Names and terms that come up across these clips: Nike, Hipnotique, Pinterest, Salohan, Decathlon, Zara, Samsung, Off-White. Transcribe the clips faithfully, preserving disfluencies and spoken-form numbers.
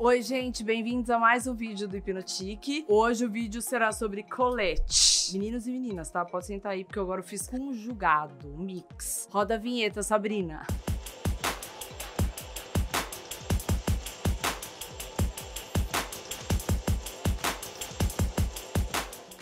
Oi gente, bem-vindos a mais um vídeo do Hipnotique. Hoje o vídeo será sobre colete. Meninos e meninas, tá? Pode sentar aí porque agora eu fiz conjugado, mix. Roda a vinheta, Sabrina.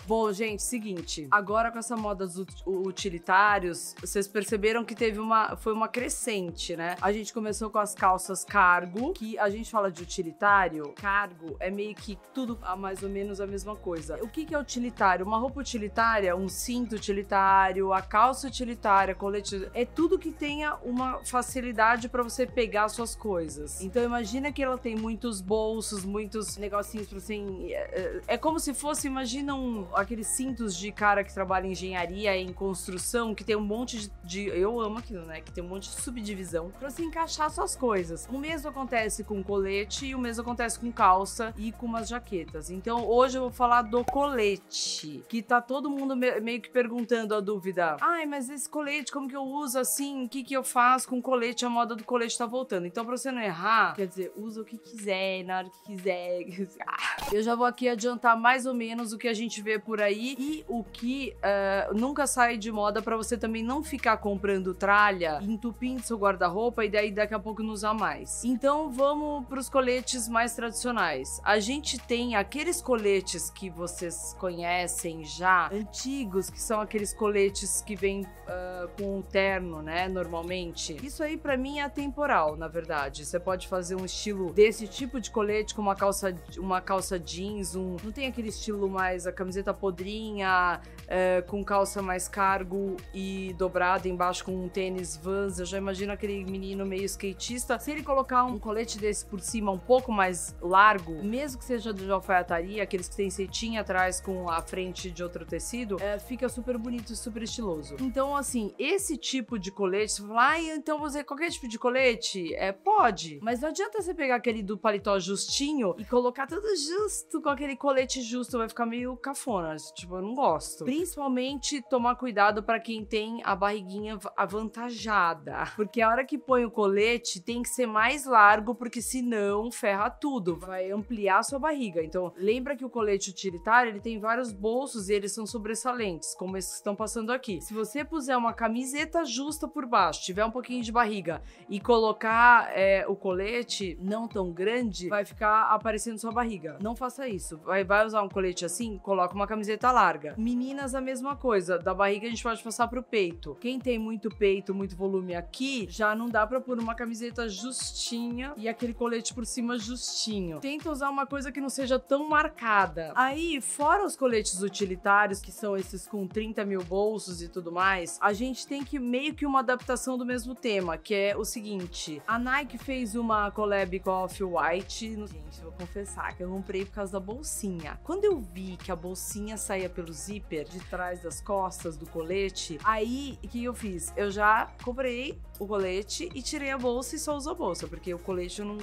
Bom, gente, seguinte, agora com essa moda dos utilitários, vocês perceberam que teve uma, foi uma crescente, né? A gente começou com as calças cargo, que a gente fala de utilitário, cargo é meio que tudo mais ou menos a mesma coisa. O que que é utilitário? Uma roupa utilitária, um cinto utilitário, a calça utilitária, colete, é tudo que tenha uma facilidade pra você pegar suas coisas. Então imagina que ela tem muitos bolsos, muitos negocinhos pra assim, é, é como se fosse, imagina um... aqueles cintos de cara que trabalha em engenharia, em construção, que tem um monte de, de... eu amo aquilo, né? Que tem um monte de subdivisão pra você encaixar suas coisas. O mesmo acontece com colete e o mesmo acontece com calça e com umas jaquetas. Então, hoje eu vou falar do colete, que tá todo mundo me, meio que perguntando a dúvida. Ai, mas esse colete, como que eu uso assim? O que que eu faço com colete? A moda do colete tá voltando. Então, pra você não errar, quer dizer, usa o que quiser, na hora que quiser. Eu já vou aqui adiantar mais ou menos o que a gente vê por aí e o que uh, nunca sai de moda pra você também não ficar comprando tralha, entupindo seu guarda-roupa e daí daqui a pouco não usar mais. Então vamos pros coletes mais tradicionais. A gente tem aqueles coletes que vocês conhecem já, antigos, que são aqueles coletes que vêm uh, com um terno, né, normalmente. Isso aí pra mim é atemporal, na verdade. Você pode fazer um estilo desse tipo de colete com uma calça, uma calça jeans, um... não tem aquele estilo mais a camiseta podrinha, é, com calça mais cargo e dobrada embaixo com um tênis Vans. Eu já imagino aquele menino meio skatista. Se ele colocar um colete desse por cima um pouco mais largo, mesmo que seja de alfaiataria, aqueles que tem cetim atrás com a frente de outro tecido, é, fica super bonito e super estiloso. Então, assim, esse tipo de colete, você fala, ah, então você, qualquer tipo de colete, é, pode, mas não adianta você pegar aquele do paletó justinho e colocar tudo justo com aquele colete justo, vai ficar meio cafona, tipo, eu não gosto. Principalmente tomar cuidado pra quem tem a barriguinha avantajada, porque a hora que põe o colete tem que ser mais largo, porque senão ferra tudo, vai ampliar a sua barriga. Então lembra que o colete utilitário, ele tem vários bolsos e eles são sobressalentes, como esses que estão passando aqui. Se você puser uma camiseta justa por baixo, tiver um pouquinho de barriga e colocar é, o colete não tão grande, vai ficar aparecendo sua barriga. Não faça isso. Vai, vai usar um colete assim, coloca uma camiseta larga. Meninas, a mesma coisa. Da barriga a gente pode passar pro peito. Quem tem muito peito, muito volume aqui, já não dá pra pôr uma camiseta justinha e aquele colete por cima justinho. Tenta usar uma coisa que não seja tão marcada. Aí, fora os coletes utilitários, que são esses com trinta mil bolsos e tudo mais, a gente tem que meio que uma adaptação do mesmo tema, que é o seguinte. A Nike fez uma collab com a Off-White. Gente, eu vou confessar que eu comprei por causa da bolsinha. Quando eu vi que a bolsinha saía pelo zíper de trás das costas do colete, aí o que eu fiz? Eu já comprei o colete e tirei a bolsa e só uso a bolsa, porque o colete eu não...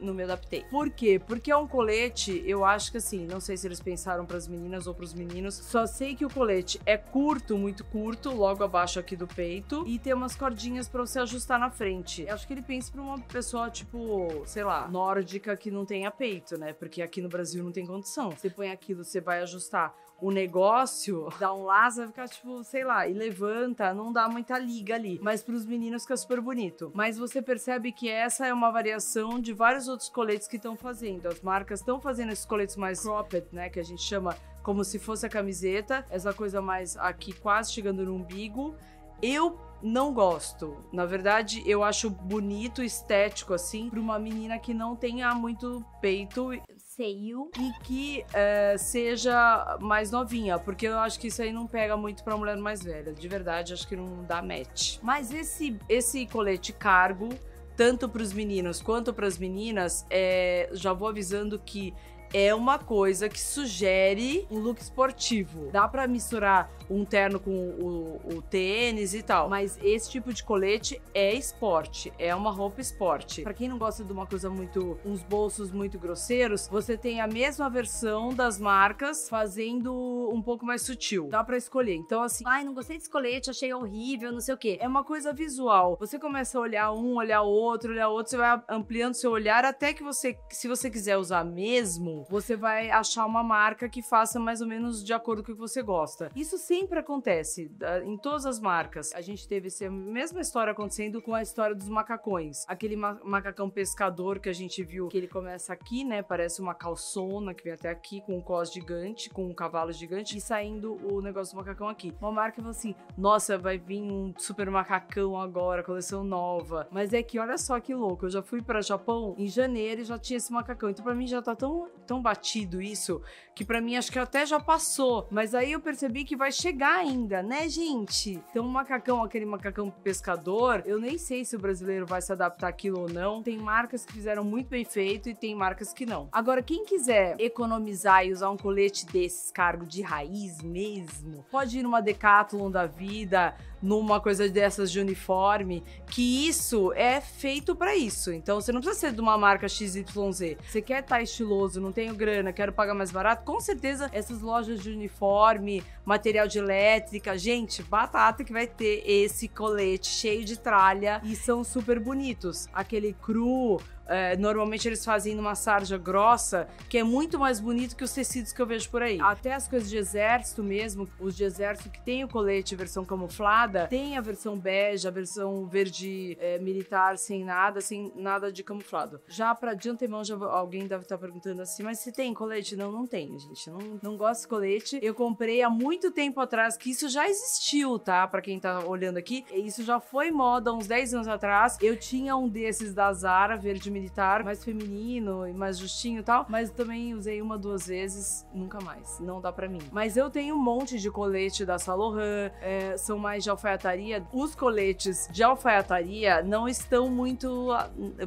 não me adaptei. Por quê? Porque é um colete, eu acho que assim, não sei se eles pensaram pras meninas ou pros meninos, só sei que o colete é curto, muito curto, logo abaixo aqui do peito, e tem umas cordinhas pra você ajustar na frente. Eu acho que ele pensa pra uma pessoa, tipo, sei lá, nórdica que não tenha peito, né? Porque aqui no Brasil não tem condição. Você põe aquilo, você vai ajustar o negócio, dá um laço, vai ficar tipo, sei lá, e levanta, não dá muita liga ali. Mas pros meninos fica super bonito. Mas você percebe que essa é uma variação de vários outros coletes que estão fazendo. As marcas estão fazendo esses coletes mais cropped, né, que a gente chama como se fosse a camiseta, essa coisa mais aqui quase chegando no umbigo. Eu não gosto. Na verdade, eu acho bonito, estético, assim, pra uma menina que não tenha muito peito, seio, e que uh, seja mais novinha, porque eu acho que isso aí não pega muito pra mulher mais velha. De verdade, acho que não dá match. Mas esse, esse colete cargo, tanto para os meninos quanto para as meninas, é, já vou avisando que é uma coisa que sugere um look esportivo. Dá pra misturar um terno com o, o tênis e tal, mas esse tipo de colete é esporte, é uma roupa esporte. Pra quem não gosta de uma coisa muito, uns bolsos muito grosseiros, você tem a mesma versão das marcas fazendo um pouco mais sutil. Dá pra escolher, então assim, ai, não gostei desse colete, achei horrível, não sei o que. É uma coisa visual, você começa a olhar um, olhar outro, olhar outro, você vai ampliando seu olhar até que você, se você quiser usar mesmo, você vai achar uma marca que faça mais ou menos de acordo com o que você gosta. Isso sempre acontece, em todas as marcas. A gente teve essa mesma história acontecendo com a história dos macacões. Aquele ma macacão pescador que a gente viu, que ele começa aqui, né, parece uma calçona que vem até aqui, com um cos gigante, com um cavalo gigante, e saindo o negócio do macacão aqui. Uma marca falou assim, nossa, vai vir um super macacão agora, coleção nova. Mas é que, olha só que louco, eu já fui pra Japão em janeiro e já tinha esse macacão. Então pra mim já tá tão, tão batido isso, que pra mim acho que até já passou. Mas aí eu percebi que vai chegar ainda, né, gente? Então o macacão, aquele macacão pescador, eu nem sei se o brasileiro vai se adaptar àquilo ou não. Tem marcas que fizeram muito bem feito e tem marcas que não. Agora, quem quiser economizar e usar um colete desses, cargo de raiz mesmo, pode ir numa Decathlon da vida, numa coisa dessas de uniforme, que isso é feito pra isso. Então você não precisa ser de uma marca X Y Z. Você quer estar estiloso, não tenho grana, quero pagar mais barato, com certeza essas lojas de uniforme, material de elétrica, gente, batata que vai ter esse colete cheio de tralha e são super bonitos. Aquele cru, é, normalmente eles fazem numa sarja grossa, que é muito mais bonito que os tecidos que eu vejo por aí. Até as coisas de exército mesmo, os de exército que tem o colete versão camuflada, tem a versão bege, a versão verde é, militar, sem nada, sem nada de camuflado. Já pra de antemão, já alguém deve estar perguntando assim, mas se tem colete? Não, não tem, gente. Não, não gosto de colete. Eu comprei há muito tempo atrás, que isso já existiu, tá? Pra quem tá olhando aqui, isso já foi moda uns dez anos atrás. Eu tinha um desses da Zara, verde militar, mais feminino e mais justinho e tal, mas também usei uma, duas vezes, nunca mais, não dá pra mim. Mas eu tenho um monte de colete da Salohan, é, são mais de alfaiataria. Os coletes de alfaiataria não estão muito,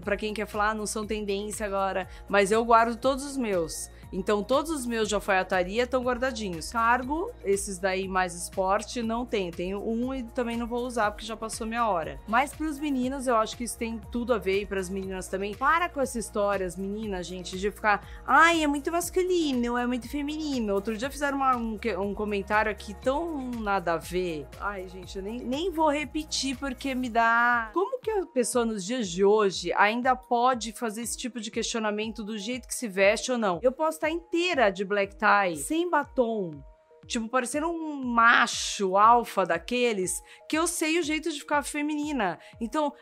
pra quem quer falar, não são tendência agora, mas eu guardo todos os meus. Então todos os meus de alfaiataria estão guardadinhos. Cargo, esses daí mais esporte, não tem. Tenho um e também não vou usar porque já passou minha hora. Mas pros meninos eu acho que isso tem tudo a ver, e pras meninas também. Para com essas histórias, meninas, gente, de ficar, ai, é muito masculino, é muito feminino. Outro dia fizeram uma, um, um comentário aqui tão nada a ver. Ai, gente, eu nem, nem vou repetir porque me dá... Como que a pessoa nos dias de hoje ainda pode fazer esse tipo de questionamento do jeito que se veste ou não? Eu posso tá inteira de black tie, sem batom, tipo, parecendo um macho alfa daqueles, que eu sei o jeito de ficar feminina. Então,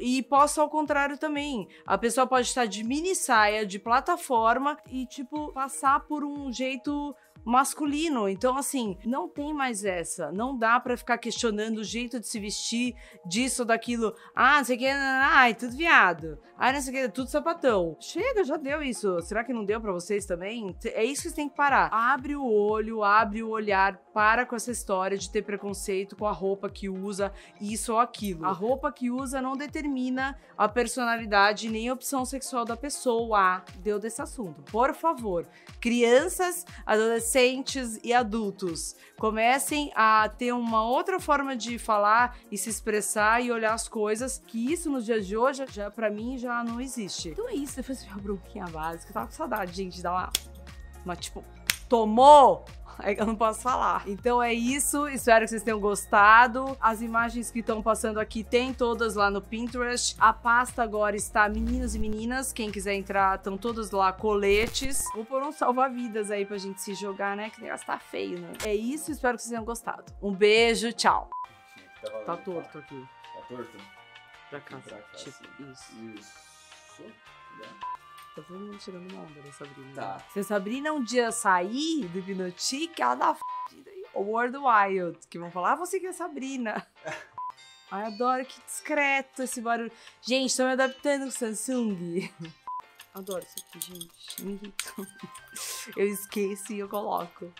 e posso ao contrário também. A pessoa pode estar de mini saia, de plataforma e, tipo, passar por um jeito masculino. Então, assim, não tem mais essa. Não dá pra ficar questionando o jeito de se vestir, disso ou daquilo. Ah, não sei o que, ai, tudo viado. Ah, não sei o que, tudo sapatão. Chega, já deu isso. Será que não deu pra vocês também? É isso que vocês têm que parar. Abre o olho, abre o olhar, para com essa história de ter preconceito com a roupa que usa, isso ou aquilo. A roupa que usa não determina a personalidade nem a opção sexual da pessoa. Deu desse assunto. Por favor, crianças, adolescentes, adolescentes e adultos, comecem a ter uma outra forma de falar e se expressar e olhar as coisas, que isso nos dias de hoje, já, pra mim, já não existe. Então é isso, depois de uma bronquinha básica, eu tava com saudade, gente, de dar uma, uma tipo, tomou? Eu não posso falar. Então é isso, espero que vocês tenham gostado. As imagens que estão passando aqui tem todas lá no Pinterest. A pasta agora está meninos e meninas, quem quiser entrar, estão todas lá, coletes. Vou pôr um salva-vidas aí pra gente se jogar, né, que o negócio tá feio, né? É isso, espero que vocês tenham gostado. Um beijo, tchau. Tá torto aqui. Tá torto? Pra cá, tipo, isso. Isso. Tá todo mundo chegando na onda da Sabrina. Tá. Se a Sabrina um dia sair do Hipnotique, ela dá uma f***ida aí. World Wild, que vão falar, ah, você que é Sabrina. Ai, adoro, que discreto esse barulho. Gente, tô me adaptando com Samsung. Adoro isso aqui, gente. Me irritou. Eu esqueço e eu coloco.